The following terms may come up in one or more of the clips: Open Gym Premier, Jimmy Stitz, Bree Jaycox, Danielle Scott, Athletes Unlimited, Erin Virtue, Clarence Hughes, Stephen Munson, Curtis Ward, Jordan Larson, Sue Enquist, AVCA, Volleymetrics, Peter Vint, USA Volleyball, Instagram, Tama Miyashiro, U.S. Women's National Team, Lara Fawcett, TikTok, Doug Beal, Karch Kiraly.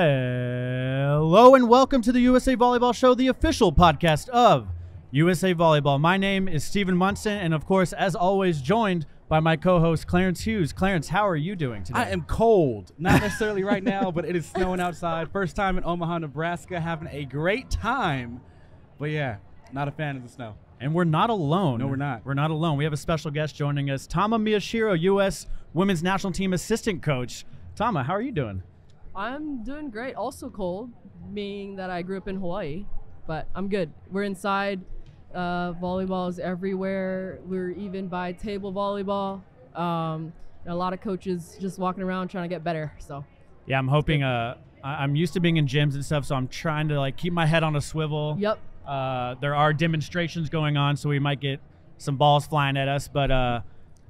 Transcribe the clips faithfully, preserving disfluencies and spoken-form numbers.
Hello and welcome to the U S A Volleyball Show, the official podcast of U S A Volleyball. My name is Stephen Munson, and of course, as always, joined by my co-host Clarence Hughes. Clarence, how are you doing today? I am cold. Not necessarily right now, but it is snowing outside. First time in Omaha, Nebraska, having a great time. But yeah, not a fan of the snow. And we're not alone. No, we're not. We're not alone. We have a special guest joining us, Tama Miyashiro, U S Women's National Team Assistant Coach. Tama, how are you doing? I'm doing great. Also cold, being that I grew up in Hawaii, but I'm good. We're inside. Uh, volleyball is everywhere. We're even by table volleyball. Um, and a lot of coaches just walking around trying to get better. So, yeah, I'm hoping. Uh, I'm used to being in gyms and stuff, so I'm trying to like keep my head on a swivel. Yep. Uh, there are demonstrations going on, so we might get some balls flying at us. But uh,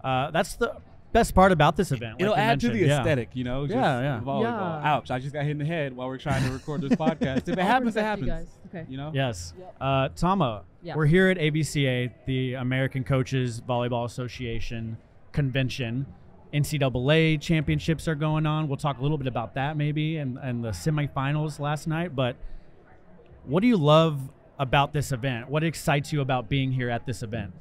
uh, that's the best part about this event. It'll like add to the aesthetic, yeah. you know? Just yeah, yeah. Volleyball. Yeah. Ouch, I just got hit in the head while we're trying to record this podcast. If it happens, it happens. You guys. Okay. You know? Yes. Yep. Uh, Tama, yeah. We're here at A V C A, the American Coaches Volleyball Association Convention. N C double A championships are going on. We'll talk a little bit about that maybe and, and the semifinals last night. But what do you love about this event? What excites you about being here at this event?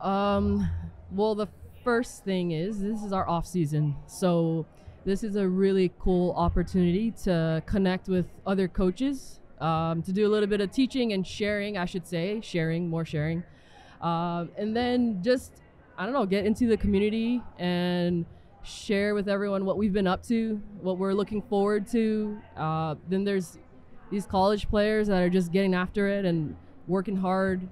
Um, well, the first thing is this is our off season, so this is a really cool opportunity to connect with other coaches, um, to do a little bit of teaching and sharing, I should say sharing more sharing uh, and then just I don't know get into the community and share with everyone what we've been up to, what we're looking forward to. Uh, then there's these college players that are just getting after it and working hard,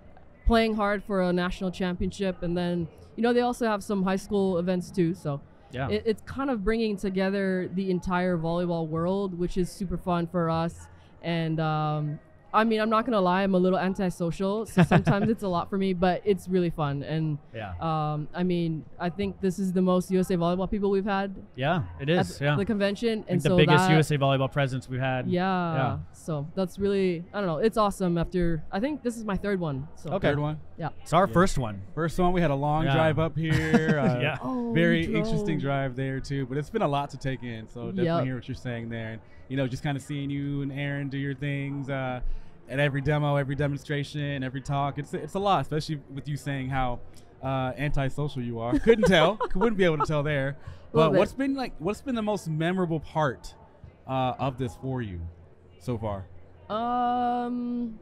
playing hard for a national championship. And then, you know, they also have some high school events too. So yeah, it, it's kind of bringing together the entire volleyball world, which is super fun for us. And um, I mean, I'm not going to lie, I'm a little antisocial, so sometimes it's a lot for me, but it's really fun. And yeah, um, I mean, I think this is the most U S A Volleyball people we've had. Yeah, it is. At the, yeah. the convention. And so the biggest that, U S A Volleyball presence we've had. Yeah, yeah. So that's really, I don't know, it's awesome after, I think this is my third one. So. Okay. Third one? Yeah. It's our yeah. first one. First one, we had a long yeah. drive up here. Uh, yeah. Oh, very drove. interesting drive there too, but it's been a lot to take in. So definitely yep. hear what you're saying there. And, you know, just kind of seeing you and Erin do your things. Uh, At every demo, every demonstration, every talk, it's it's a lot, especially with you saying how uh, antisocial you are. Couldn't tell, wouldn't be able to tell there. But what's been like? What's been the most memorable part uh, of this for you so far? Um,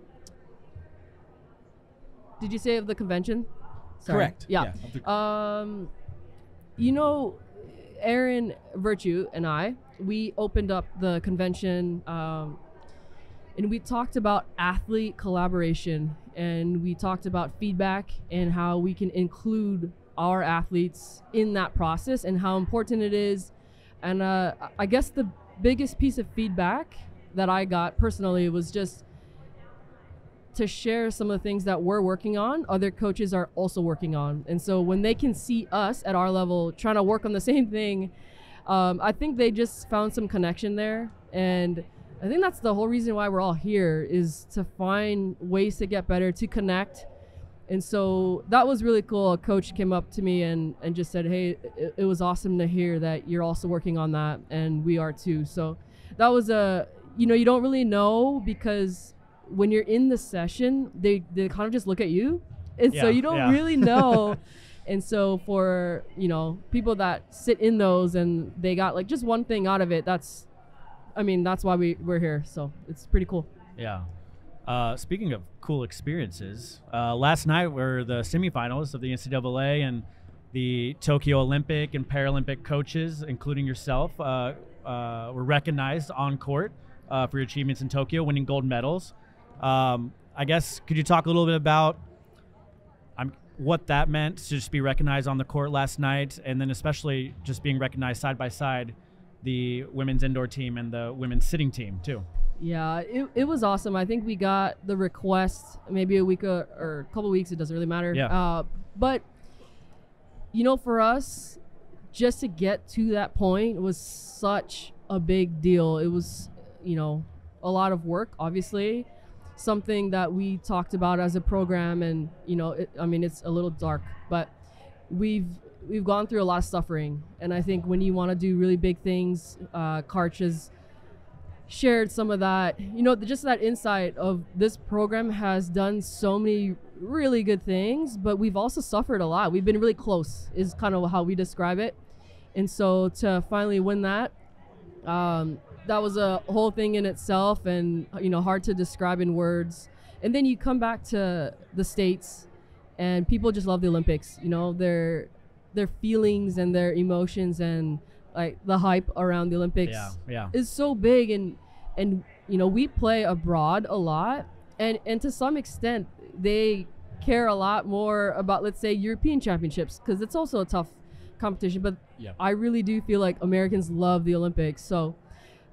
did you say of the convention? Sorry. Correct. Yeah. yeah. Um, you know, Erin Virtue and I, we opened up the convention. Um, And we talked about athlete collaboration, and we talked about feedback and how we can include our athletes in that process and how important it is. And uh, I guess the biggest piece of feedback that I got personally was just to share some of the things that we're working on, other coaches are also working on. And so when they can see us at our level trying to work on the same thing, um, I think they just found some connection there. And I think that's the whole reason why we're all here, is to find ways to get better, to connect. And so that was really cool. A coach came up to me and, and just said, hey, it, it was awesome to hear that you're also working on that, and we are too. So that was a, you know, you don't really know, because when you're in the session, they, they kind of just look at you. And yeah, so you don't yeah. really know. And so for, you know, people that sit in those and they got like just one thing out of it, that's, I mean, that's why we, we're here, so it's pretty cool. Yeah. Uh, speaking of cool experiences, uh, last night were the semifinals of the N C double A and the Tokyo Olympic and Paralympic coaches, including yourself, uh, uh, were recognized on court uh, for your achievements in Tokyo, winning gold medals. Um, I guess, could you talk a little bit about um, what that meant to just be recognized on the court last night, and then especially just being recognized side by side, the women's indoor team and the women's sitting team too? Yeah, it, it was awesome. I think we got the request maybe a week or, or a couple of weeks, it doesn't really matter. Yeah. Uh, but, you know, for us, just to get to that point was such a big deal. It was, you know, a lot of work, obviously. Something that we talked about as a program, and, you know, it, I mean, it's a little dark, but we've, we've gone through a lot of suffering. And I think when you want to do really big things, uh, Karch has shared some of that, you know, just that insight of this program has done so many really good things, but we've also suffered a lot. We've been really close is kind of how we describe it. And so to finally win that, um, that was a whole thing in itself, and, you know, hard to describe in words. And then you come back to the States and people just love the Olympics, you know, their their feelings and their emotions, and like the hype around the Olympics yeah, yeah. is so big. And, and, you know, we play abroad a lot, and, and to some extent they care a lot more about, let's say, European championships, because it's also a tough competition. But yeah. I really do feel like Americans love the Olympics. So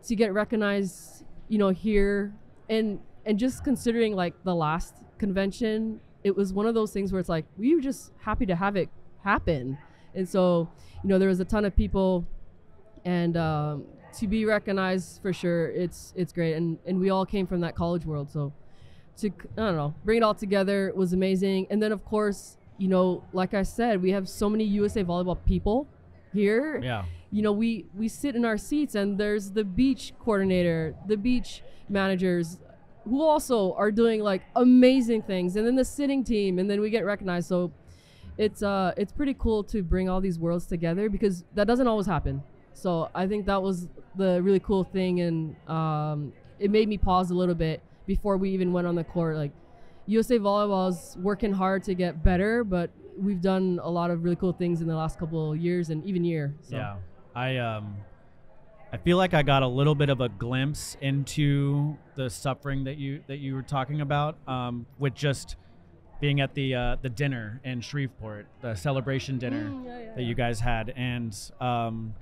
to get recognized, you know, here, and and just considering like the last convention, it was one of those things where it's like, we were just happy to have it happen. And so, you know, there was a ton of people, and um, to be recognized for sure, it's it's great. And, and we all came from that college world. So to, I don't know, bring it all together was amazing. And then of course, you know, like I said, we have so many U S A Volleyball people here. Yeah. You know, we, we sit in our seats and there's the beach coordinator, the beach managers, who also are doing like amazing things, and then the sitting team, and then we get recognized. So it's uh it's pretty cool to bring all these worlds together, because that doesn't always happen. So I think that was the really cool thing, and um it made me pause a little bit before we even went on the court. Like, U S A Volleyball's working hard to get better, but we've done a lot of really cool things in the last couple of years and even year. So. Yeah, I um I feel like I got a little bit of a glimpse into the suffering that you that you were talking about, um, with just being at the uh, the dinner in Shreveport, the celebration dinner mm, yeah, yeah, that you guys had. And um,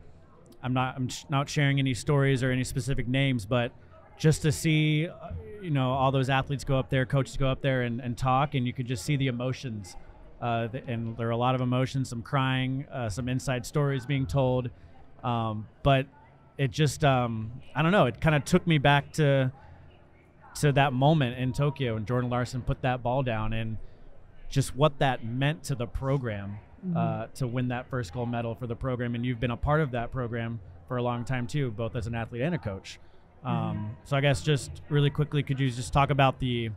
I'm not I'm sh not sharing any stories or any specific names, but just to see, uh, you know, all those athletes go up there, coaches go up there and, and talk, and you could just see the emotions. Uh, and there are a lot of emotions, some crying, uh, some inside stories being told, um, but. It just, um, I don't know, it kind of took me back to to that moment in Tokyo when Jordan Larson put that ball down, and just what that meant to the program, mm-hmm. uh, to win that first gold medal for the program. And you've been a part of that program for a long time too, both as an athlete and a coach. Um, mm-hmm. So I guess just really quickly, could you just talk about the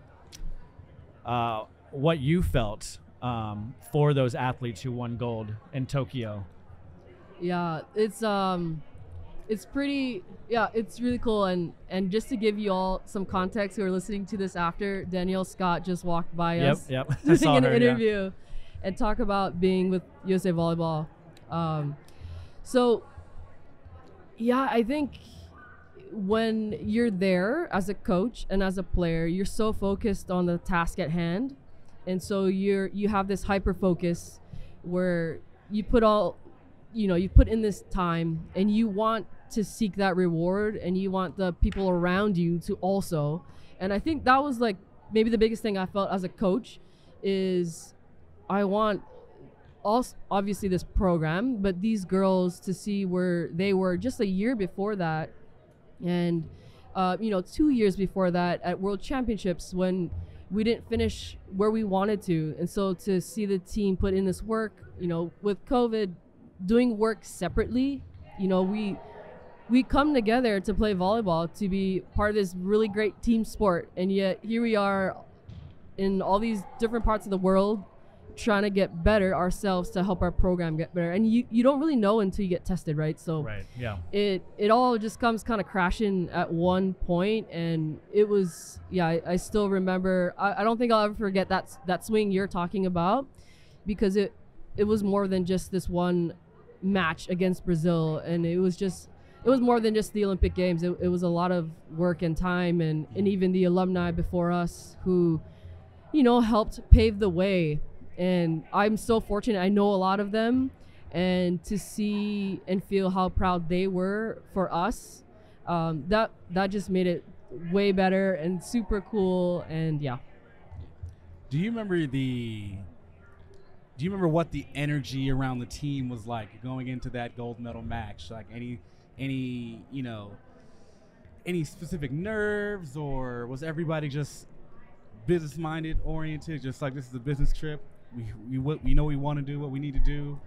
uh, what you felt um, for those athletes who won gold in Tokyo? Yeah, it's... Um It's pretty, yeah, it's really cool. And, and just to give you all some context who are listening to this after, Danielle Scott just walked by yep, us yep. doing saw an her, interview yeah. and talk about being with U S A Volleyball. Um, so, yeah, I think when you're there as a coach and as a player, you're so focused on the task at hand. And so you're, you have this hyper-focus where you put all, you know, you put in this time, and you want to seek that reward, and you want the people around you to also. And I think that was like maybe the biggest thing I felt as a coach is I want also obviously this program, but these girls to see where they were just a year before that. And, uh, you know, two years before that at World Championships when we didn't finish where we wanted to. And so to see the team put in this work, you know, with COVID, doing work separately, you know, we we come together to play volleyball, to be part of this really great team sport, and yet here we are in all these different parts of the world trying to get better ourselves to help our program get better. And you you don't really know until you get tested, right? So right, yeah, it it all just comes kind of crashing at one point. And it was, yeah, I, I still remember, I, I don't think I'll ever forget that that swing you're talking about, because it it was more than just this one match against Brazil, and it was just it was more than just the Olympic Games. It, it was a lot of work and time, and and even the alumni before us who, you know, helped pave the way. And I'm so fortunate, I know a lot of them, and to see and feel how proud they were for us, um, that that just made it way better and super cool. And yeah, do you remember the Do you remember what the energy around the team was like going into that gold medal match? Like any, any, you know, any specific nerves, or was everybody just business-minded, oriented? Just like, this is a business trip. We we we know we want to do what we need to do.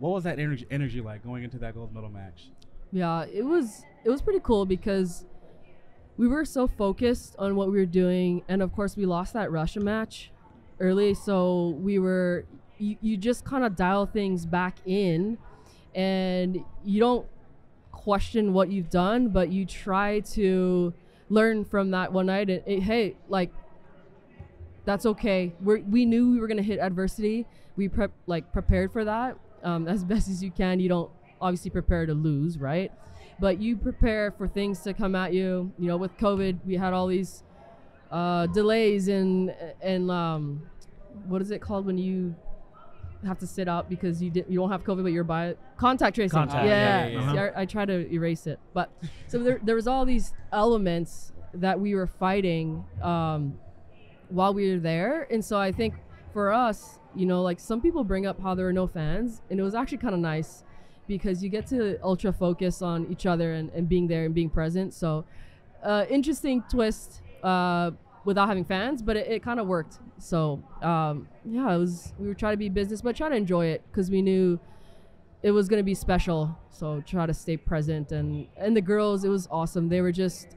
What was that energy energy like going into that gold medal match? Yeah, it was it was pretty cool, because we were so focused on what we were doing, and of course we lost that Russia match early, so we were you, you just kind of dial things back in, and you don't question what you've done, but you try to learn from that one night. And it, hey, like, that's okay. We're, we knew we were gonna hit adversity. We prep like prepared for that um, as best as you can. You don't obviously prepare to lose, right? But you prepare for things to come at you. You know, with COVID, we had all these uh, delays and and um, what is it called when you have to sit out because you didn't you don't have COVID but you're by contact tracing. Contact. Yeah, yeah, yeah, yeah. See, I, I try to erase it, but so there there was all these elements that we were fighting. Um, while we were there. And so I think for us, you know, like some people bring up how there are no fans, and it was actually kind of nice because you get to ultra focus on each other and, and being there and being present. So uh, interesting twist uh, without having fans, but it, it kind of worked. So um, yeah, it was, we were trying to be business, but trying to enjoy it because we knew it was going to be special. So try to stay present. And, and the girls, it was awesome. They were just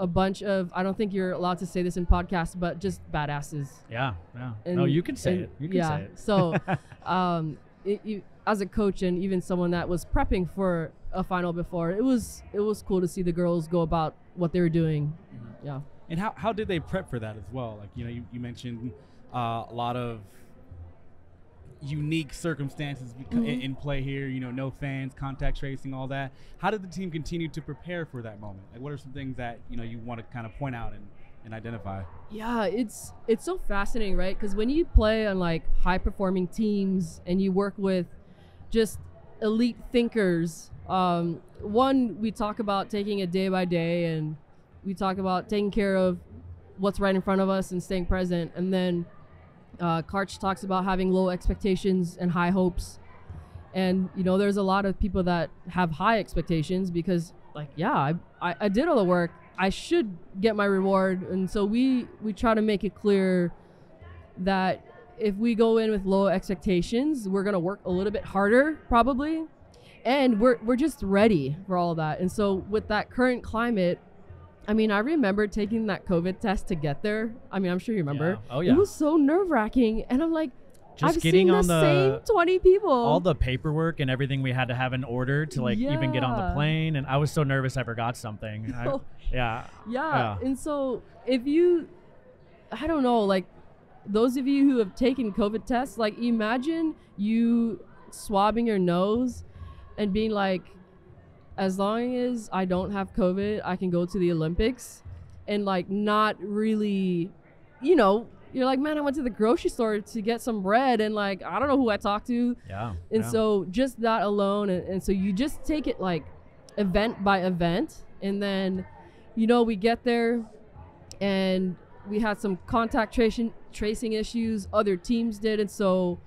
a bunch of, I don't think you're allowed to say this in podcasts, but just badasses. Yeah, yeah. And, no, you can say and, it. You can yeah. say it. So um, it, you, as a coach and even someone that was prepping for a final before, it was it was cool to see the girls go about what they were doing. Mm-hmm. Yeah. And how, how did they prep for that as well? Like, you know, you, you mentioned uh, a lot of unique circumstances mm-hmm. in, in play here, you know, no fans, contact tracing, all that. How did the team continue to prepare for that moment? Like, what are some things that, you know, you want to kind of point out and, and identify? Yeah, it's it's so fascinating, right? Because when you play on like high performing teams and you work with just elite thinkers, um, one, we talk about taking it day by day, and we talk about taking care of what's right in front of us and staying present. And then Uh, Karch talks about having low expectations and high hopes. And, you know, there's a lot of people that have high expectations because, like, yeah, I, I, I did all the work. I should get my reward. And so we, we try to make it clear that if we go in with low expectations, we're going to work a little bit harder probably. And we're, we're just ready for all that. And so with that current climate, I mean, I remember taking that COVID test to get there. I mean, I'm sure you remember. Yeah. Oh, yeah. It was so nerve-wracking. And I'm like, just I've getting seen on the, the same twenty people. All the paperwork and everything we had to have in order to, like, yeah. even get on the plane. And I was so nervous I forgot something. I, yeah. yeah. Yeah. And so if you, I don't know, like, those of you who have taken COVID tests, like, imagine you swabbing your nose and being like, as long as I don't have COVID, I can go to the Olympics, and like not really, you know, you're like, man, I went to the grocery store to get some bread, and like, I don't know who I talked to. Yeah. And yeah. so just that alone. And, and so you just take it like event by event. And then, you know, we get there and we had some contact tracing, tracing issues, other teams did. And so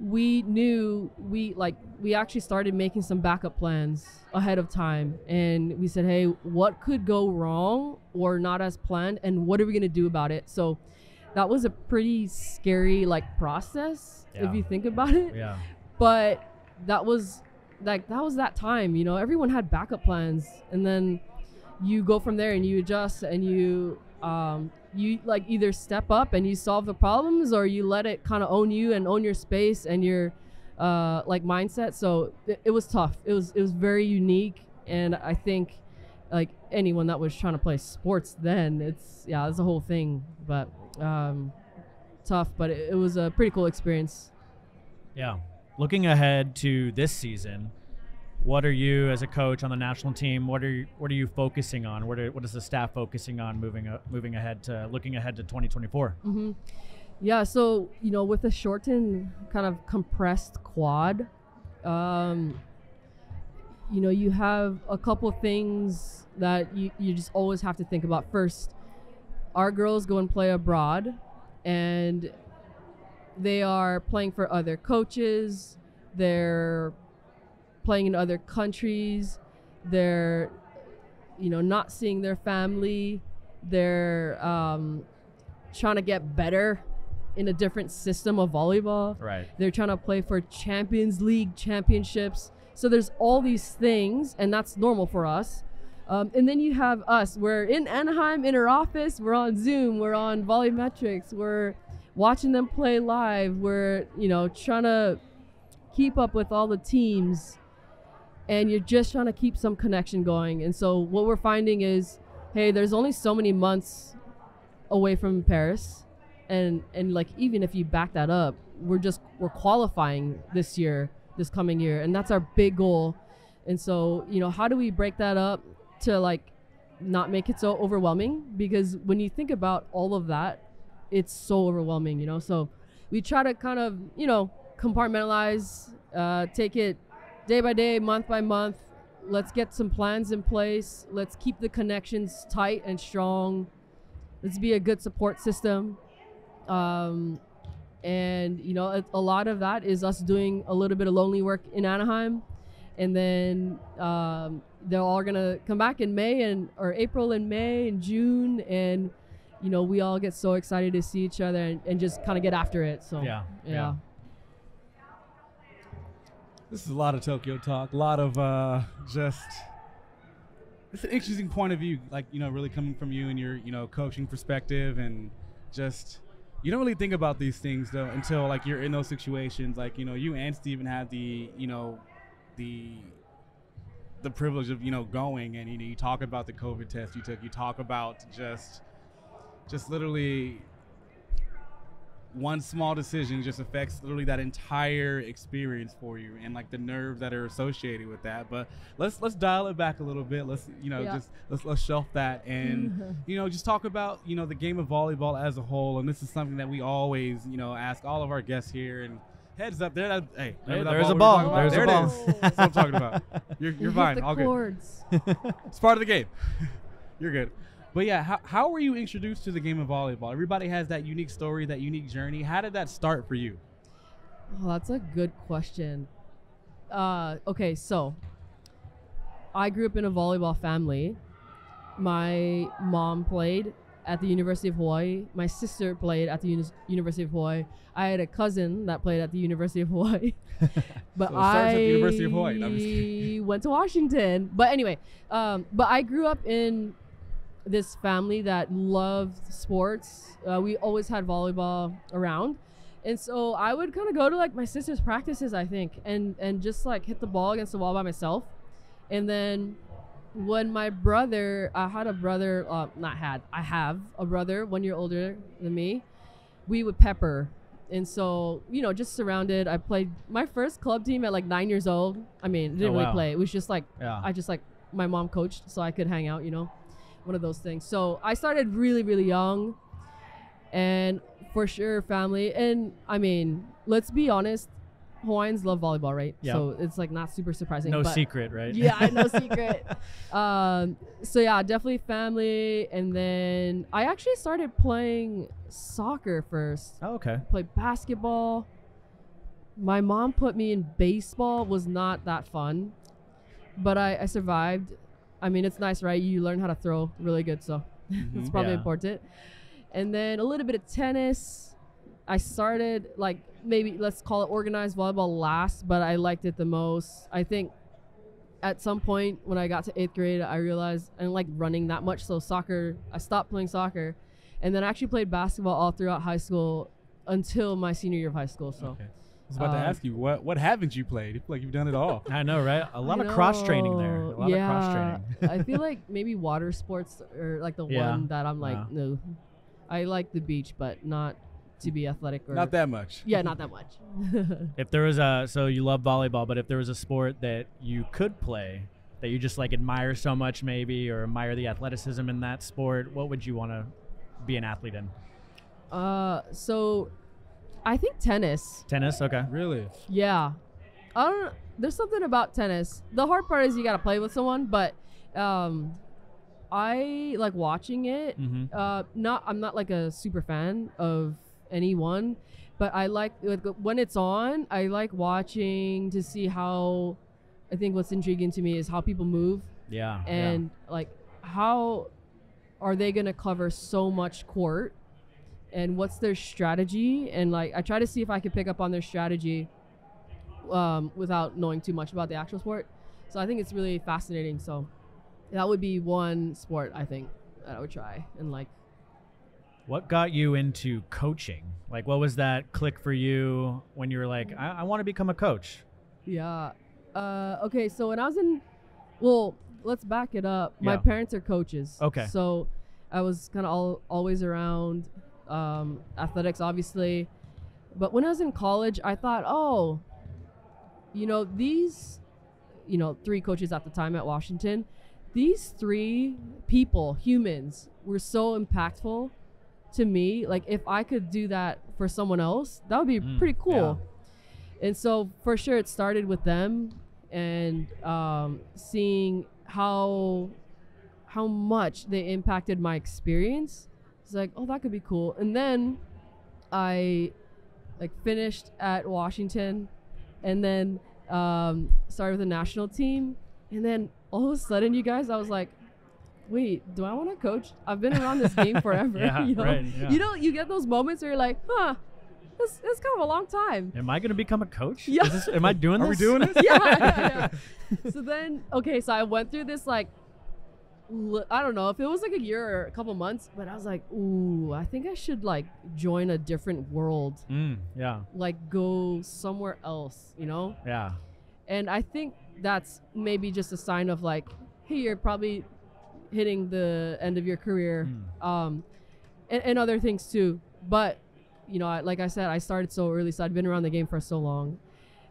we knew we like we actually started making some backup plans ahead of time, and we said, hey, what could go wrong or not as planned, and what are we going to do about it? So that was a pretty scary like process, yeah. if you think about it. Yeah. But that was like that was that time, you know, everyone had backup plans, and then you go from there and you adjust, and you um you like either step up and you solve the problems, or you let it kind of own you and own your space and your uh, like mindset. So it, it was tough. It was, it was very unique. And I think like anyone that was trying to play sports then, it's, yeah, it's a whole thing, but um, tough, but it, it was a pretty cool experience. Yeah. Looking ahead to this season, what are you, as a coach on the national team, what are you, what are you focusing on? What are, what is the staff focusing on moving uh, moving ahead to looking ahead to twenty twenty-four? Mm-hmm. Yeah, so you know, with a shortened kind of compressed quad, um, you know, you have a couple things that you you just always have to think about. First, our girls go and play abroad, and they are playing for other coaches. They're playing in other countries, they're, you know, not seeing their family, they're um, trying to get better in a different system of volleyball. Right. They're trying to play for Champions League championships. So there's all these things, and that's normal for us. Um, and then you have us. We're in Anaheim, in her office. We're on Zoom. We're on Volleymetrics. We're watching them play live. We're, you know, trying to keep up with all the teams. And you're just trying to keep some connection going. And so what we're finding is, hey, there's only so many months away from Paris. And, and like, even if you back that up, we're just, we're qualifying this year, this coming year. And that's our big goal. And so, you know, how do we break that up to, like, not make it so overwhelming? Because when you think about all of that, it's so overwhelming, you know? So we try to kind of, you know, compartmentalize, uh, take it day by day, month by month. Let's get some plans in place. Let's keep the connections tight and strong. Let's be a good support system. Um, and, you know, a, a lot of that is us doing a little bit of lonely work in Anaheim. And then um, they're all going to come back in May and or April and May and June. And, you know, we all get so excited to see each other and, and just kind of get after it. So, yeah, yeah. yeah. This is a lot of Tokyo talk, a lot of uh, just, it's an interesting point of view, like, you know, really coming from you and your, you know, coaching perspective, and just, you don't really think about these things, though, until, like, you're in those situations. Like, you know, you and Stephen had the, you know, the the privilege of, you know, going, and, you know, you talk about the COVID test you took, you talk about just, just literally one small decision just affects literally that entire experience for you, and like the nerves that are associated with that. But let's let's dial it back a little bit. Let's, you know, yeah. just let's, let's shelf that and, you know, just talk about, you know, the game of volleyball as a whole. And this is something that we always, you know, ask all of our guests here, and heads up there. That, hey, there, that there's, ball a ball. We there's there a ball. There's a ball. That's what I'm talking about. You're, you're you fine. All chords. Good. It's part of the game. You're good. But yeah, how, how were you introduced to the game of volleyball? Everybody has that unique story, that unique journey. How did that start for you? Oh, that's a good question. Uh, okay, so I grew up in a volleyball family. My mom played at the University of Hawaii. My sister played at the Uni University of Hawaii. I had a cousin that played at the University of Hawaii. But so I at the University of Hawaii. No, I'm just kidding. Went to Washington. But anyway, um, but I grew up in this family that loved sports. Uh, we always had volleyball around. And so I would kind of go to, like, my sister's practices, I think, and, and just, like, hit the ball against the wall by myself. And then when my brother, I had a brother, uh, not had, I have a brother one year older than me, we would pepper. And so, you know, just surrounded, I played my first club team at, like, nine years old. I mean, didn't oh, wow. really play. It was just, like, yeah. I just, like, my mom coached so I could hang out, you know. One of those things. So I started really, really young, and for sure family. And I mean, let's be honest, Hawaiians love volleyball, right? Yeah. So it's, like, not super surprising. No secret, right? Yeah, no secret. Um, so yeah, definitely family. And then I actually started playing soccer first. Oh, okay. Played basketball. My mom put me in baseball. Was not that fun, but I, I survived. I mean, it's nice, right? You learn how to throw really good, so mm-hmm. it's probably yeah. important. And then a little bit of tennis. I started, like, maybe let's call it organized volleyball last, but I liked it the most. I think at some point when I got to eighth grade, I realized I didn't like running that much, so soccer, I stopped playing soccer. And then I actually played basketball all throughout high school until my senior year of high school, so. Okay. I was about um, to ask you, what what haven't you played? Like, you've done it all. I know, right? A lot I of know. cross training there. A lot yeah. of cross training. I feel like maybe water sports are, like, the yeah. one that I'm like, yeah. no. I like the beach, but not to be athletic. Or not that much. Yeah, not that much. If there was a, so you love volleyball, but if there was a sport that you could play that you just, like, admire so much maybe, or admire the athleticism in that sport, what would you want to be an athlete in? Uh, so... I think tennis. Tennis, okay. Really? Yeah. I don't know. There's something about tennis. The hard part is you got to play with someone, but um, I like watching it. Mm-hmm. uh, not, I'm not, like, a super fan of anyone, but I like, like when it's on, I like watching to see how, I think what's intriguing to me is how people move. Yeah. And yeah. like, how are they going to cover so much court? And what's their strategy? And, like, I try to see if I could pick up on their strategy um, without knowing too much about the actual sport. So I think it's really fascinating. So That would be one sport I think that I would try and like. What got you into coaching? Like, what was that click for you when you were like, I, I want to become a coach? Yeah. Uh, okay. So when I was in, well, let's back it up. Yeah. My parents are coaches. Okay. So I was kind of all always around um, athletics, obviously. But when I was in college, I thought, oh, you know, these, you know, three coaches at the time at Washington, these three people, humans, were so impactful to me. Like, if I could do that for someone else, that would be mm, pretty cool. Yeah. And so for sure, it started with them and um, seeing how how much they impacted my experience. It's like, oh, that could be cool. And then I like finished at Washington and then um, started with the national team. And then all of a sudden, you guys, I was like, wait, do I want to coach? I've been around this game forever. Yeah, you know? Right, yeah. You know, you get those moments where you're like, huh, that's, that's kind of a long time. Am I going to become a coach? Yeah. Is this, am I doing this? Are we doing this? Yeah, yeah, yeah. So then, okay, so I went through this, like, l- I don't know if it was like a year or a couple months, but I was like, ooh, I think I should like join a different world. Mm, yeah. Like go somewhere else, you know? Yeah. And I think that's maybe just a sign of like, hey, you're probably hitting the end of your career, mm. um, and, and other things too. But, you know, I, like I said, I started so early, so I'd been around the game for so long.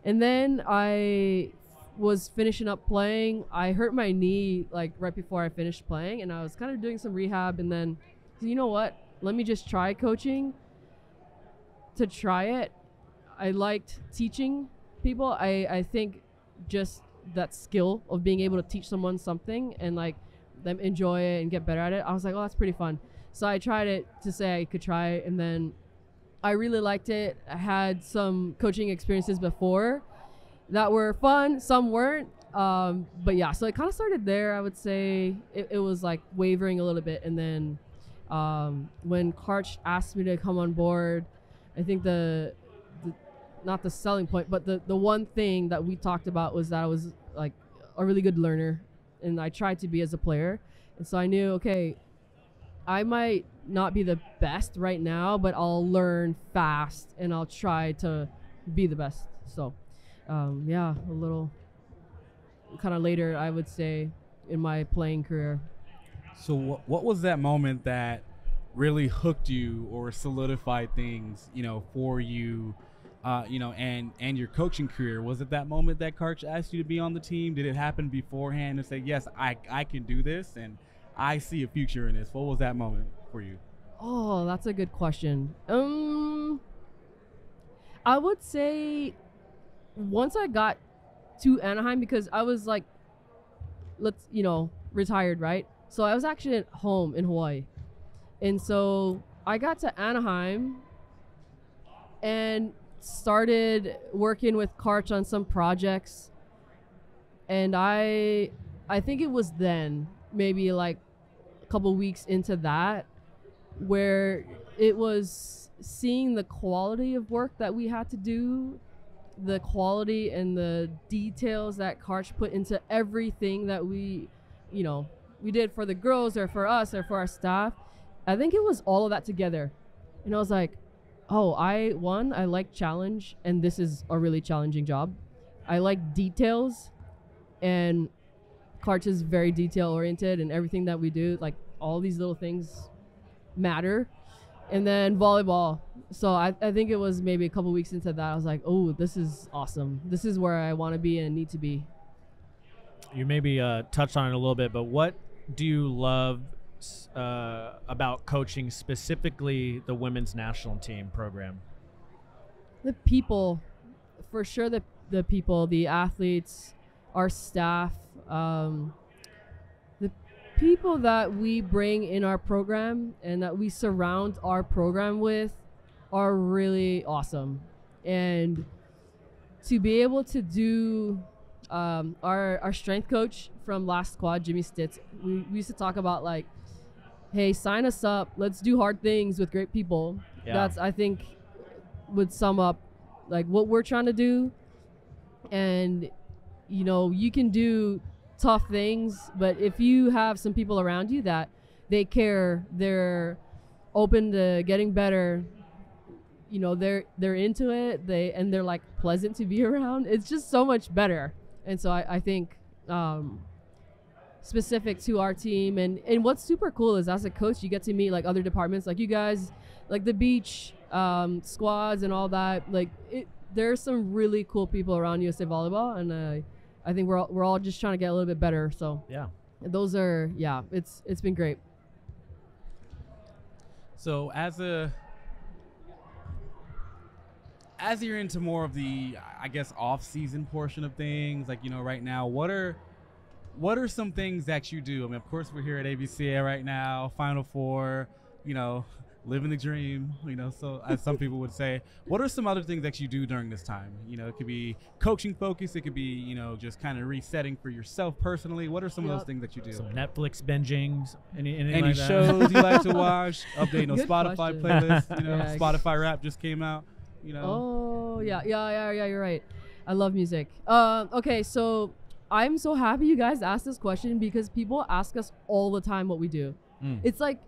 And then I was finishing up playing. I hurt my knee like right before I finished playing, and I was kind of doing some rehab. And then, you know what? Let me just try coaching. To try it, I liked teaching people. I I think just that skill of being able to teach someone something and like them enjoy it and get better at it. I was like, oh, that's pretty fun. So I tried it to say I could try it, and then I really liked it. I had some coaching experiences before that were fun, some weren't, um, but yeah, so it kind of started there. I would say it, it was like wavering a little bit, and then um, when Karch asked me to come on board, I think the, the not the selling point, but the, the one thing that we talked about was that I was like a really good learner, and I tried to be as a player. And so I knew, okay, I might not be the best right now, but I'll learn fast and I'll try to be the best. So um, yeah, a little kind of later, I would say, in my playing career. So wh- what was that moment that really hooked you or solidified things, you know, for you? Uh, you know, and, and your coaching career? Was it that moment that Karch asked you to be on the team? Did it happen beforehand and say, yes, I, I can do this and I see a future in this? What was that moment for you? Oh, that's a good question. Um, I would say once I got to Anaheim, because I was like, let's, you know, retired, right? So I was actually at home in Hawaii. And so I got to Anaheim and started working with Karch on some projects, and I I think it was then, maybe like a couple weeks into that, where it was seeing the quality of work that we had to do, the quality and the details that Karch put into everything that we, you know, we did for the girls or for us or for our staff. I think it was all of that together, and I was like, oh, I, one, I like challenge, and this is a really challenging job. I like details, and Karch is very detail-oriented, and everything that we do, like, all these little things matter. And then volleyball. So I, I think it was maybe a couple weeks into that, I was like, oh, this is awesome. This is where I want to be and need to be. You maybe uh, touched on it a little bit, but what do you love Uh, about coaching, specifically the women's national team program? The people, for sure, the the people, the athletes, our staff, um, the people that we bring in our program and that we surround our program with are really awesome. And to be able to do um, our, our strength coach from last squad, Jimmy Stitz, we, we used to talk about like, hey, sign us up. Let's do hard things with great people. Yeah. That's, I think, would sum up like what we're trying to do. And, you know, you can do tough things, but if you have some people around you that they care, they're open to getting better, you know, they're they're into it, they and they're like pleasant to be around, it's just so much better. And so I, I think um, specific to our team, and, and what's super cool is as a coach, you get to meet like other departments, like you guys, like the beach um, squads and all that. Like it, there's some really cool people around U S A Volleyball, and uh, I think we're all, we're all just trying to get a little bit better. So yeah, those are yeah, it's it's been great. So as a As you're into more of the, I guess, off-season portion of things, like, you know, right now, what are what are some things that you do? I mean, of course, we're here at A V C A right now, Final Four, you know, living the dream, you know, so as some people would say. What are some other things that you do during this time? You know, it could be coaching focus. It could be, you know, just kind of resetting for yourself personally. What are some yep. of those things that you do? Some Netflix bingings, any, any like shows you like to watch, updating on Spotify playlists, you know, yeah, Spotify Rap just came out. You know. Oh yeah, yeah, yeah, yeah. You're right. I love music. Uh, okay, so I'm so happy you guys asked this question because people ask us all the time what we do. Mm. It's like,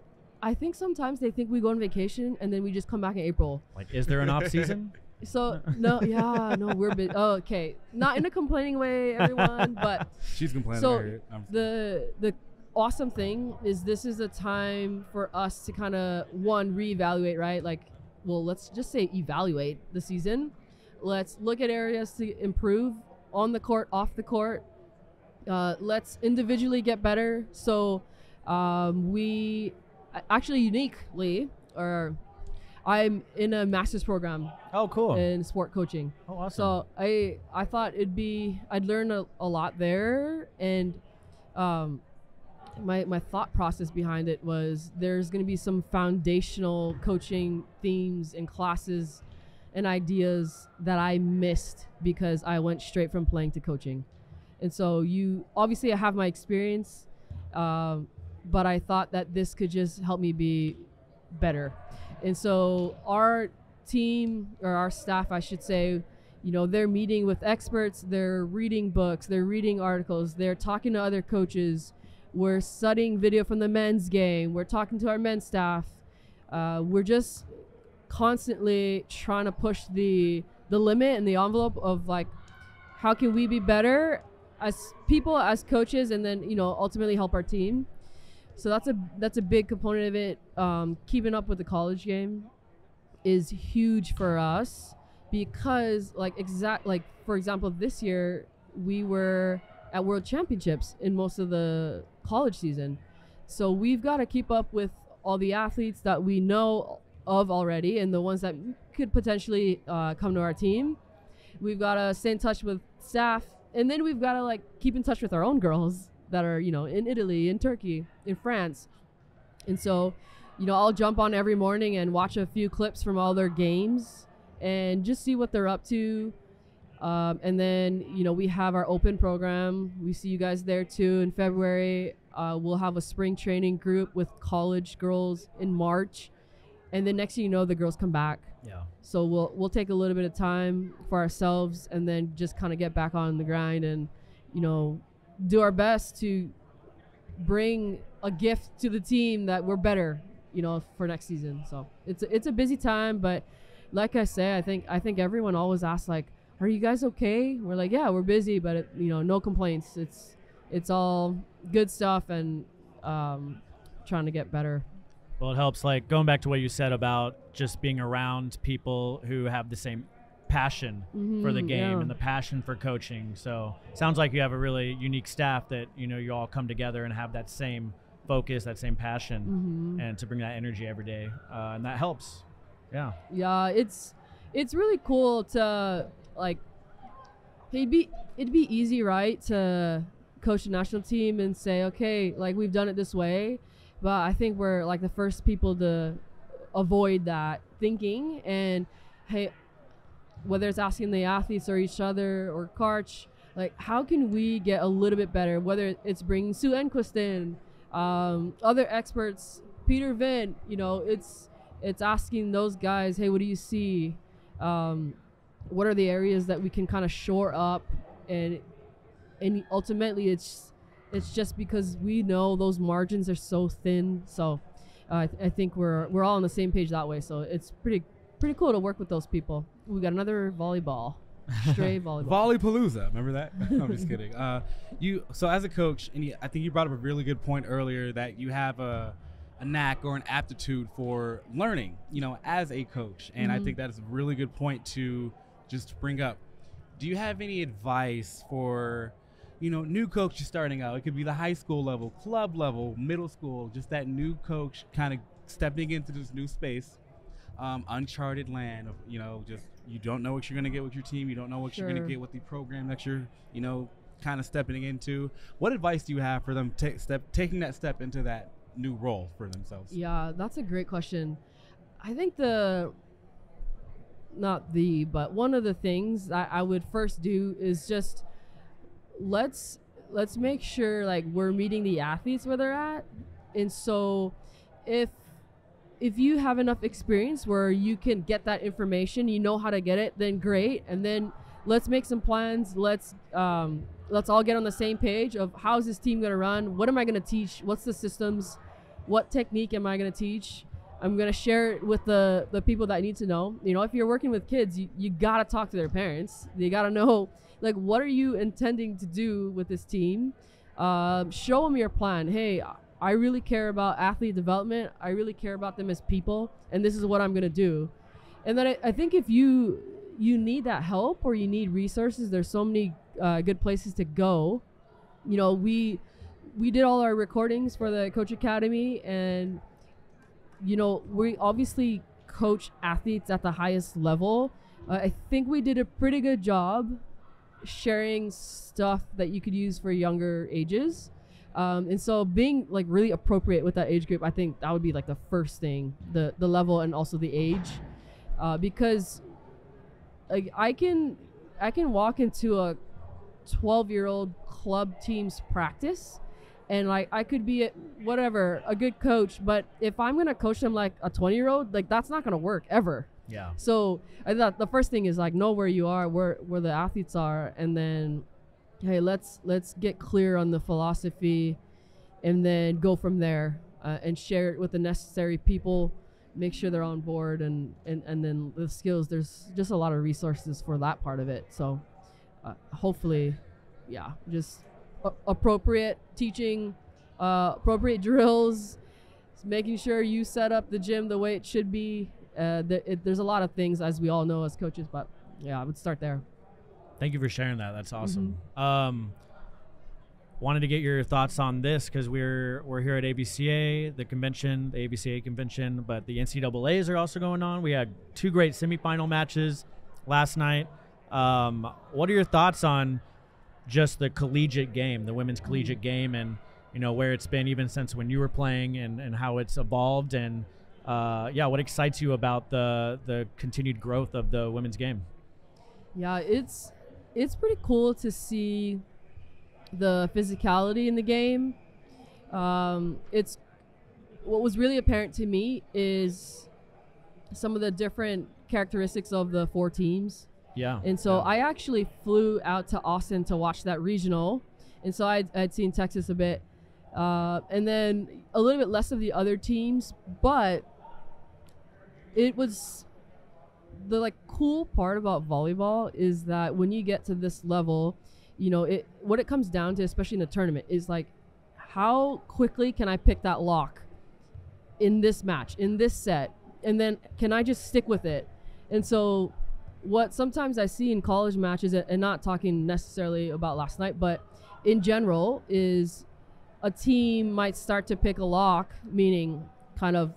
I think sometimes they think we go on vacation and then we just come back in April. Like, is there an off season? So no, yeah, no, we're busy. Oh, okay, not in a complaining way, everyone, but she's complaining. So right. I'm the the awesome thing is this is a time for us to kind of one reevaluate, right? Like. Well, let's just say evaluate the season. Let's look at areas to improve on the court, off the court. Uh, let's individually get better. So um, we actually uniquely, or I'm in a master's program. Oh, cool. In sport coaching. Oh, awesome. So I, I thought it'd be, I'd learn a, a lot there. And um, My, my thought process behind it was there's going to be some foundational coaching themes and classes and ideas that I missed because I went straight from playing to coaching. And so you obviously I have my experience, um, but I thought that this could just help me be better. And so our team or our staff, I should say, you know, they're meeting with experts, they're reading books, they're reading articles, they're talking to other coaches. We're studying video from the men's game. We're talking to our men's staff. Uh, we're just constantly trying to push the the limit and the envelope of like, how can we be better as people, as coaches, and then you know ultimately help our team. So that's a that's a big component of it. Um, keeping up with the college game is huge for us because like exact like for example this year we were at World Championships in most of the college season. So we've got to keep up with all the athletes that we know of already and the ones that could potentially uh, come to our team. We've got to stay in touch with staff, and then we've got to like keep in touch with our own girls that are, you know, in Italy, in Turkey, in France. And so, you know, I'll jump on every morning and watch a few clips from all their games and just see what they're up to. Um, and then, you know, we have our open program. We see you guys there, too, in February. Uh, we'll have a spring training group with college girls in March. And then next thing you know, the girls come back. Yeah. So we'll we'll take a little bit of time for ourselves and then just kind of get back on the grind and, you know, do our best to bring a gift to the team that we're better, you know, for next season. So it's, it's a busy time. But like I say, I think I think everyone always asks, like, are you guys okay? We're like, yeah, we're busy, but it, you know, no complaints. It's it's all good stuff and um, trying to get better. Well, it helps, like, going back to what you said about just being around people who have the same passion mm-hmm, for the game yeah. and the passion for coaching. So sounds like you have a really unique staff that, you know, you all come together and have that same focus, that same passion, mm-hmm. and to bring that energy every day. Uh, and that helps. Yeah. Yeah, it's it's really cool to – like it'd be it'd be easy, right, to coach a national team and say, okay, like we've done it this way, but I think we're like the first people to avoid that thinking. And hey, whether it's asking the athletes or each other or Karch, like how can we get a little bit better, whether it's bringing Sue Enquist in, um, other experts, Peter Vint, you know, it's it's asking those guys, hey, what do you see? Um, what are the areas that we can kind of shore up? And and ultimately it's It's just because we know those margins are so thin. So uh, I, th I think we're we're all on the same page that way. So it's pretty pretty cool to work with those people. We got another volleyball. Stray volleyball. Volleypalooza. Remember that? I'm just kidding. Uh, you so as a coach, and you, I think you brought up a really good point earlier that you have a, a knack or an aptitude for learning, you know, as a coach. And mm-hmm. I think that is a really good point to just bring up. Do you have any advice for, you know, new coaches starting out? It could be the high school level, club level, middle school, just that new coach kind of stepping into this new space. Um, uncharted land of, you know, just you don't know what you're going to get with your team. You don't know what sure. you're going to get with the program that you're, you know, kind of stepping into. What advice do you have for them ta step, taking that step into that new role for themselves? Yeah, that's a great question. I think the, not the, but one of the things I, I would first do is just let's, let's make sure like we're meeting the athletes where they're at. And so if, If you have enough experience where you can get that information, you know how to get it, then great. And then let's make some plans. Let's um, let's all get on the same page of how is this team going to run? What am I going to teach? What's the systems? What technique am I going to teach? I'm going to share it with the, the people that need to know. You know, if you're working with kids, you, you got to talk to their parents. They got to know, like, what are you intending to do with this team? Uh, show them your plan. Hey, I really care about athlete development. I really care about them as people, and this is what I'm going to do. And then I, I think if you you need that help or you need resources, there's so many uh, good places to go. You know, we we did all our recordings for the Coach Academy, and you know, we obviously coach athletes at the highest level. Uh, I think we did a pretty good job sharing stuff that you could use for younger ages. Um, and so being like really appropriate with that age group, I think that would be like the first thing, the, the level and also the age, uh, because like I can, I can walk into a twelve year old club team's practice and like, I could be a, whatever, a good coach, but if I'm going to coach them like a twenty year old, like that's not going to work ever. Yeah. So I thought the first thing is like, know where you are, where, where the athletes are. And then hey, let's let's get clear on the philosophy and then go from there uh, and share it with the necessary people, make sure they're on board, and, and, and then the skills. There's just a lot of resources for that part of it. So uh, hopefully, yeah, just a appropriate teaching, uh, appropriate drills, making sure you set up the gym the way it should be. Uh, th it, there's a lot of things, as we all know as coaches, but yeah, I would start there. Thank you for sharing that. That's awesome. Mm-hmm. um, wanted to get your thoughts on this because we're we're here at A V C A, the convention, the A V C A convention, but the N C double A's are also going on. We had two great semifinal matches last night. Um, what are your thoughts on just the collegiate game, the women's collegiate game, and you know where it's been even since when you were playing, and and how it's evolved, and uh, yeah, what excites you about the the continued growth of the women's game? Yeah, it's. It's pretty cool to see the physicality in the game. Um, it's what was really apparent to me is some of the different characteristics of the four teams. Yeah. And so yeah. I actually flew out to Austin to watch that regional. And so I'd, I'd seen Texas a bit. Uh, and then a little bit less of the other teams. But it was... the like cool part about volleyball is that when you get to this level, you know, it what it comes down to, especially in the tournament, is like how quickly can I pick that lock in this match, in this set, and then can I just stick with it? And so what sometimes I see in college matches, and not talking necessarily about last night, but in general, is a team might start to pick a lock, meaning kind of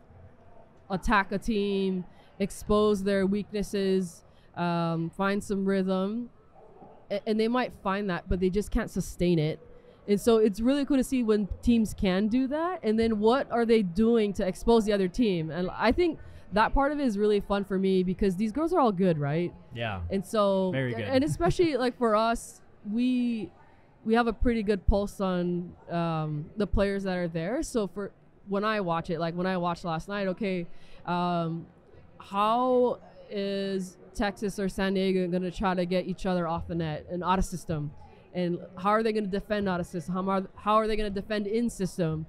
attack a team, expose their weaknesses, um, find some rhythm, a and they might find that, but they just can't sustain it. And so it's really cool to see when teams can do that, and then what are they doing to expose the other team? And I think that part of it is really fun for me because these girls are all good, right? Yeah. And so, very good. And especially like for us, we we have a pretty good pulse on um, the players that are there. So for when I watch it, like when I watched last night, okay. Um, How is Texas or San Diego going to try to get each other off the net and out of system? and how are they going to defend out of system? How are, how are they going to defend in system?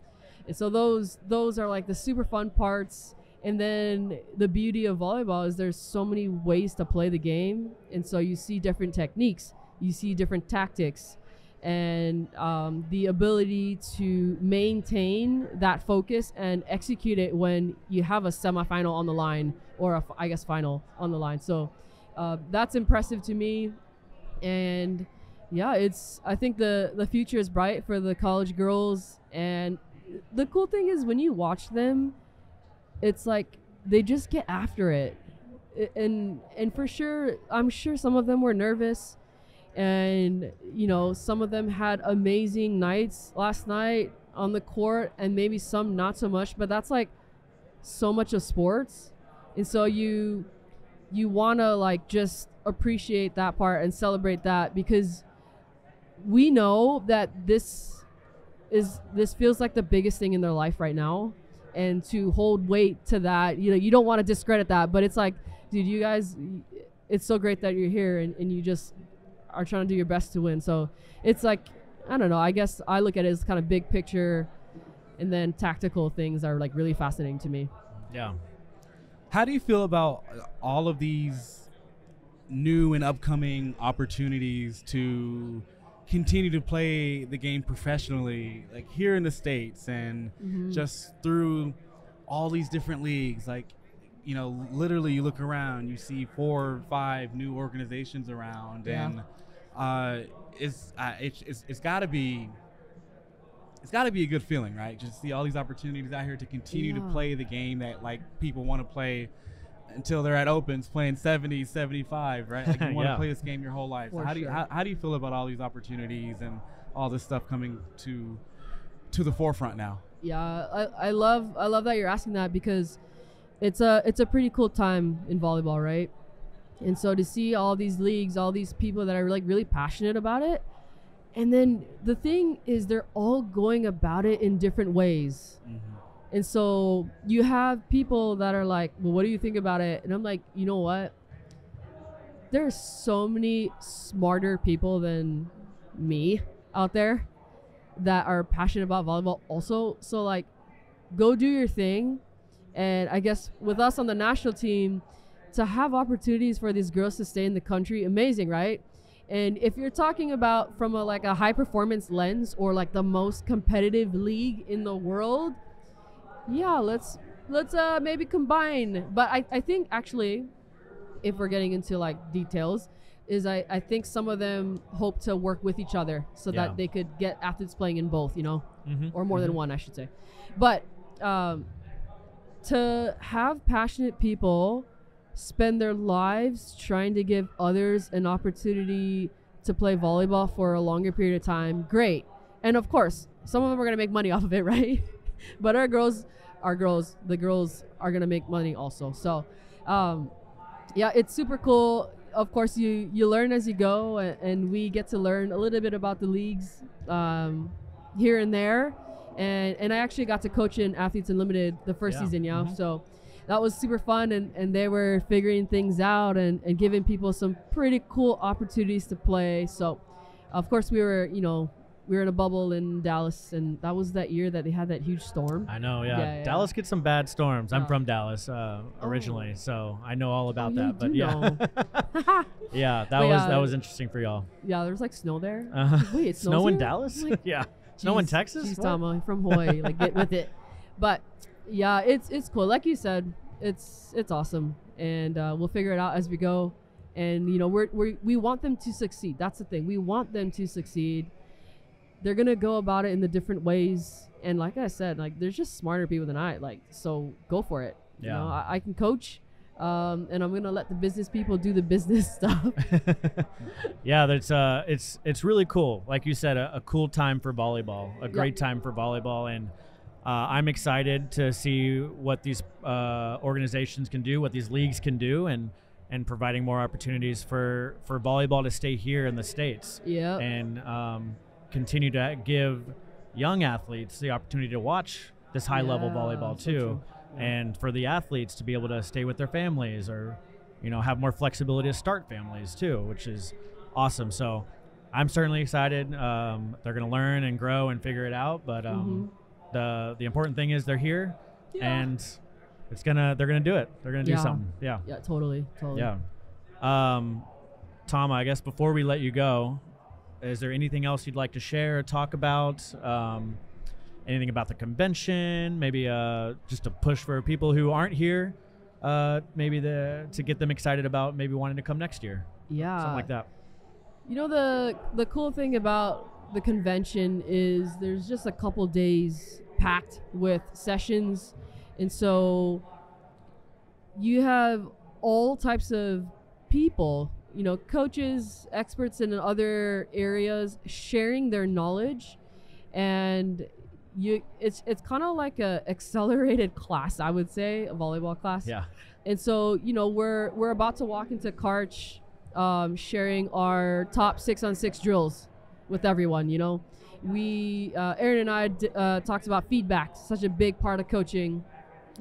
And so those those are like the super fun parts. And then the beauty of volleyball is there's so many ways to play the game. And so you see different techniques, you see different tactics, and um, the ability to maintain that focus and execute it when you have a semifinal on the line, or a, I guess final on the line. So uh, that's impressive to me. And yeah, it's, I think the, the future is bright for the college girls. And the cool thing is when you watch them, it's like they just get after it. And and for sure, I'm sure some of them were nervous, and you know, some of them had amazing nights last night on the court, and maybe some not so much, but that's like so much of sports. And so you you want to like just appreciate that part and celebrate that, because we know that this is this feels like the biggest thing in their life right now, and to hold weight to that, you know, you don't want to discredit that, but it's like, dude, you guys, it's so great that you're here, and, and you just are trying to do your best to win. So it's like, I don't know, I guess I look at it as kind of big picture, and then tactical things are like really fascinating to me. Yeah. How do you feel about all of these new and upcoming opportunities to continue to play the game professionally, like here in the States, and mm-hmm. just through all these different leagues? Like, you know, literally you look around, you see four or five new organizations around, yeah. and uh, it's, uh, it's, it's, it's gotta be, it's gotta be a good feeling, right? Just see all these opportunities out here to continue yeah. to play the game that like people want to play until they're at Opens playing seventy, seventy-five, right? Like you want to yeah. play this game your whole life. So how sure. do you, how, how do you feel about all these opportunities and all this stuff coming to, to the forefront now? Yeah, I, I love, I love that you're asking that, because it's a it's a pretty cool time in volleyball, right? And so to see all these leagues, all these people that are like really passionate about it, and then the thing is they're all going about it in different ways. Mm-hmm. And so you have people that are like, well, what do you think about it? And I'm like, you know what? There are so many smarter people than me out there that are passionate about volleyball also. So like, go do your thing. And I guess with us on the national team, to have opportunities for these girls to stay in the country, amazing, right? And if you're talking about from a, like a high performance lens, or like the most competitive league in the world, yeah, let's let's uh, maybe combine. But I, I think actually, if we're getting into like details, is I, I think some of them hope to work with each other so yeah. that they could get athletes playing in both, you know, mm-hmm. or more mm-hmm. than one, I should say. But um, to have passionate people spend their lives trying to give others an opportunity to play volleyball for a longer period of time, great. And of course, some of them are going to make money off of it, right? But our girls, our girls, the girls are going to make money also. So, um, yeah, it's super cool. Of course, you, you learn as you go, and, and we get to learn a little bit about the leagues um, here and there. And, and I actually got to coach in Athletes Unlimited the first yeah. season, yeah. Mm-hmm. So that was super fun, and, and they were figuring things out and, and giving people some pretty cool opportunities to play. So, of course, we were, you know, we were in a bubble in Dallas, and that was that year that they had that huge storm. I know, yeah. yeah, yeah. Dallas gets some bad storms. Yeah. I'm from Dallas uh, originally, oh. so I know all about oh, that. But yeah, yeah, that but was yeah, that was interesting for y'all. Yeah, there was like snow there. Uh-huh. Wait, it snows snow in here? Dallas? Like, yeah, geez, snow in Texas. Geez, Tama from Hawaii, like get with it. But yeah, it's it's cool. Like you said, it's it's awesome, and uh, we'll figure it out as we go. And you know, we're, we're we want them to succeed. That's the thing. We want them to succeed. They're going to go about it in the different ways. And like I said, like there's just smarter people than I, like, so go for it. Yeah. You know, I, I can coach um, and I'm going to let the business people do the business stuff. yeah. That's uh, it's, it's really cool. Like you said, a, a cool time for volleyball, a great yep. time for volleyball. And uh, I'm excited to see what these uh, organizations can do, what these leagues can do. And, and providing more opportunities for, for volleyball to stay here in the States. Yeah. And, um, continue to give young athletes the opportunity to watch this high yeah, level volleyball too. Yeah. And for the athletes to be able to stay with their families, or, you know, have more flexibility to start families too, which is awesome. So I'm certainly excited. Um, they're going to learn and grow and figure it out. But um, mm-hmm. the the important thing is they're here, yeah. and it's gonna they're going to do it. They're going to yeah. do something. Yeah. Yeah. Totally. Totally. Yeah. Um, Tama, I guess before we let you go, is there anything else you'd like to share or talk about? Um, anything about the convention? Maybe uh, just a push for people who aren't here. Uh, maybe the to get them excited about maybe wanting to come next year. Yeah. Something like that. You know, the the cool thing about the convention is there's just a couple days packed with sessions, and so you have all types of people, you know, coaches, experts in other areas sharing their knowledge, and you it's it's kind of like a accelerated class, I would say, a volleyball class. Yeah. And so, you know, we're we're about to walk into Karch, um sharing our top six on six drills with everyone. You know, we uh Erin and I d uh talked about feedback, such a big part of coaching.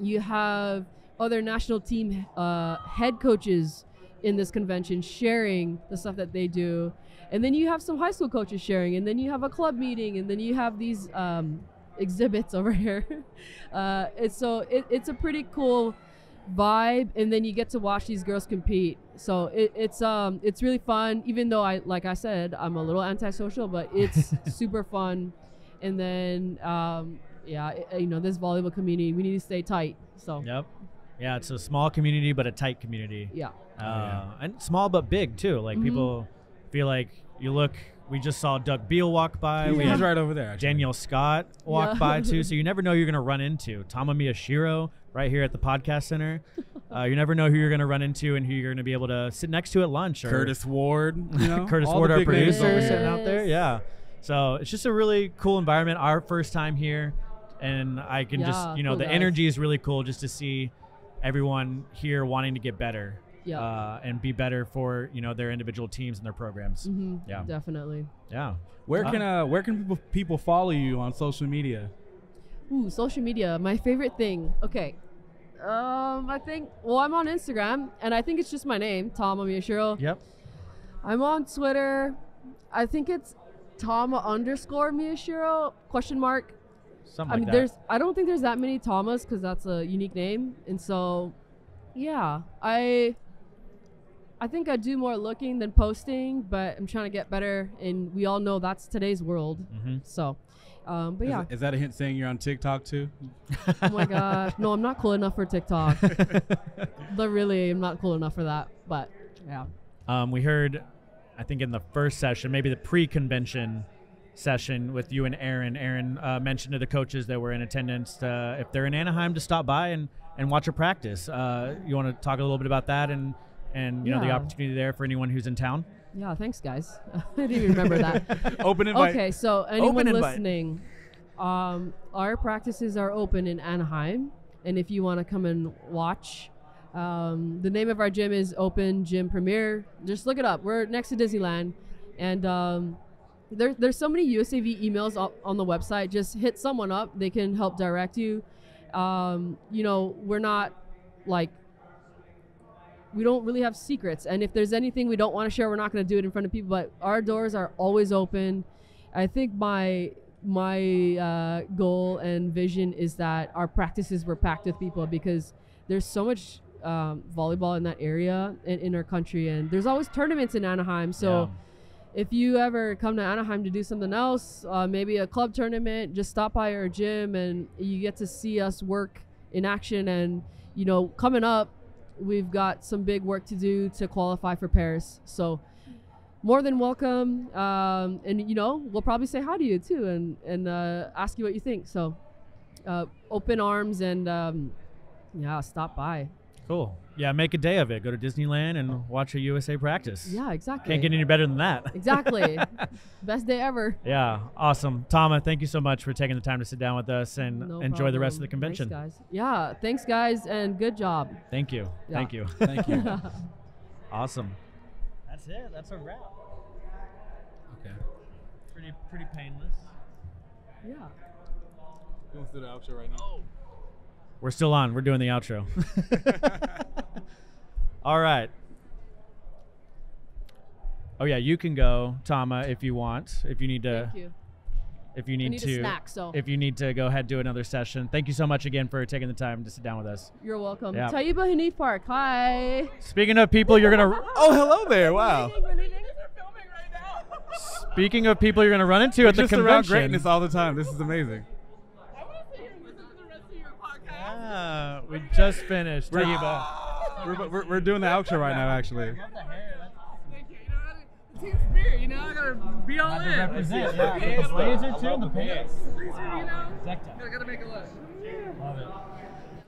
You have other national team uh head coaches in this convention sharing the stuff that they do, and then you have some high school coaches sharing, and then you have a club meeting, and then you have these um exhibits over here. Uh and so it, it's a pretty cool vibe, and then you get to watch these girls compete. So it, it's um it's really fun, even though I like I said I'm a little antisocial, but it's super fun. And then um yeah it, you know, this volleyball community, we need to stay tight. So yep. Yeah, it's a small community but a tight community. Yeah, uh, yeah. And small but big too, like mm-hmm. people feel like you look we just saw Doug Beal walk by. We He's right over there. Actually. Danielle Scott walked yeah. by too. So you never know who you're going to run into. Tama Miyashiro right here at the podcast center. Uh, you never know who you're going to run into and who you're going to be able to sit next to at lunch. Or Curtis Ward. You know, Curtis Ward, our producer, yes. sitting out there. Yeah. So it's just a really cool environment. Our first time here. And I can yeah, just, you know, cool the guys. Energy is really cool just to see everyone here wanting to get better. Yeah. Uh, and be better for, you know, their individual teams and their programs. Mm-hmm. Yeah, definitely. Yeah. Where uh, can uh, where can people people follow you on social media? Ooh, social media, my favorite thing. Okay, um, I think well, I'm on Instagram, and I think it's just my name, Tama Miyashiro. Yep. I'm on Twitter. I think it's Tama underscore Miyashiro question mark. Something. I mean, like that. there's I don't think there's that many Tamas because that's a unique name, and so yeah, I. I think I do more looking than posting, but I'm trying to get better, and we all know that's today's world. Mm-hmm. So, um, but is yeah. That, is that a hint saying you're on TikTok too? Oh my gosh. No, I'm not cool enough for TikTok. But really, I'm not cool enough for that, but yeah. Um, we heard, I think in the first session, maybe the pre-convention session with you and Erin, Erin uh, mentioned to the coaches that were in attendance, uh, if they're in Anaheim, to stop by and, and watch a practice. Uh, you want to talk a little bit about that and and you yeah. know the opportunity there for anyone who's in town? Yeah, thanks guys. I didn't even remember that. Open invite. Okay, so anyone listening, um, our practices are open in Anaheim, and if you want to come and watch, um, the name of our gym is Open Gym Premier. Just look it up. We're next to Disneyland, and um, there, there's so many U S A V emails up on the website. Just hit someone up. They can help direct you. Um, you know, we're not like we don't really have secrets, and if there's anything we don't want to share, we're not going to do it in front of people, but our doors are always open. I think my my uh, goal and vision is that our practices were packed with people, because there's so much um, volleyball in that area and in our country, and there's always tournaments in Anaheim. So yeah. if you ever come to Anaheim to do something else, uh, maybe a club tournament, just stop by our gym and you get to see us work in action. And you know, coming up, we've got some big work to do to qualify for Paris. So more than welcome. Um, and, you know, we'll probably say hi to you, too, and, and uh, ask you what you think. So uh, open arms and, um, yeah, stop by. Cool. Yeah, make a day of it. Go to Disneyland and oh. watch a U S A practice. Yeah, exactly. Can't get any better than that. Exactly. Best day ever. Yeah, awesome. Tama, thank you so much for taking the time to sit down with us and no enjoy problem. the rest of the convention. Thanks, guys. Yeah, thanks, guys, and good job. Thank you. Yeah. Thank you. Thank you. Awesome. That's it. That's a wrap. Okay. Pretty, pretty painless. Yeah. Going through the outro right now. Oh. We're still on. We're doing the outro. All right. Oh yeah, you can go, Tama, if you want. If you need to, Thank you. if you need, need to, snack, so. if you need to go ahead and do another session. Thank you so much again for taking the time to sit down with us. You're welcome. Yeah. Taiba Hanif Park. Hi. Speaking of people, you're gonna. Oh, hello there. Wow. Speaking of people you're gonna run into We're at the just convention. Just around greatness all the time. This is amazing. I want to sit here and listen to the rest of your podcast. Ah, we just finished. We're, we're, we're, we're doing the outro right now, actually. Team spirit, you know, I gotta be all in. Represent, yeah. The blazer too, and the pants. Blazer, you know, I gotta make a look. Love it.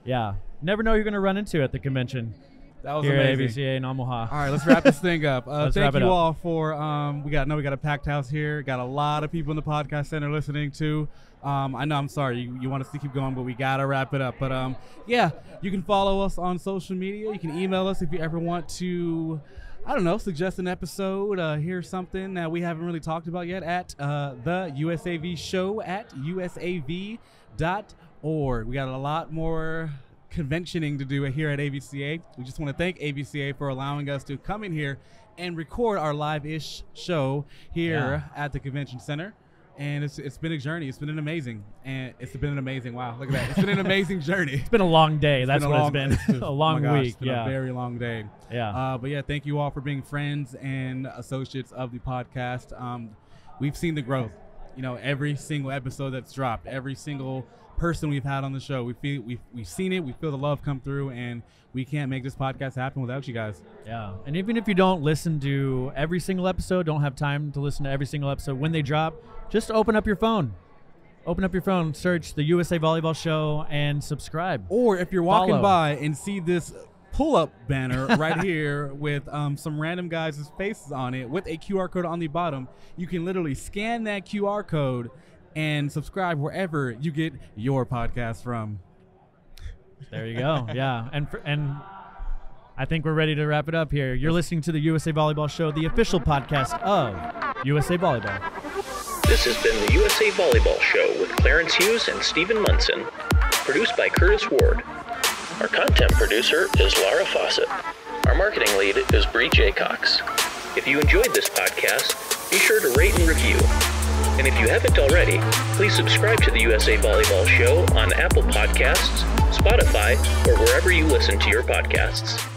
Yeah, never know who you're gonna run into at the convention. That was here amazing. At A V C A in Omaha. All right, let's wrap this thing up. Uh, thank you up. all for. Um, we got no, we got a packed house here. Got a lot of people in the podcast center listening too. Um, I know, I'm sorry, you, you want us to keep going, but we gotta wrap it up. But um, yeah, you can follow us on social media. You can email us if you ever want to. I don't know, suggest an episode, uh, hear something that we haven't really talked about yet at uh, the U S A V show at U S A V dot org. We got a lot more conventioning to do here at A V C A. We just want to thank A V C A for allowing us to come in here and record our live-ish show here yeah. at the convention center. And it's, it's been a journey. It's been an amazing, and it's been an amazing, wow, look at that. It's been an amazing journey. It's been a long day. It's That's what long, it's been. a long oh gosh, week. It's been yeah. a very long day. Yeah. Uh, but yeah, thank you all for being friends and associates of the podcast. Um, we've seen the growth, you know, every single episode that's dropped, every single person we've had on the show. We feel, we've, we've seen it. We feel the love come through, and we can't make this podcast happen without you guys. Yeah. And even if you don't listen to every single episode, don't have time to listen to every single episode when they drop, just open up your phone. Open up your phone, search the U S A Volleyball Show, and subscribe. Or if you're walking Follow. by and see this pull-up banner right here with um, some random guys' faces on it with a Q R code on the bottom, you can literally scan that Q R code and subscribe wherever you get your podcast from. There you go. Yeah. And, for, and I think we're ready to wrap it up here. You're listening to the U S A Volleyball Show, the official podcast of U S A Volleyball. This has been the U S A Volleyball Show with Clarence Hughes and Stephen Munson, produced by Curtis Ward. Our content producer is Lara Fawcett. Our marketing lead is Bree Jaycox. If you enjoyed this podcast, be sure to rate and review. And if you haven't already, please subscribe to the U S A Volleyball Show on Apple Podcasts, Spotify, or wherever you listen to your podcasts.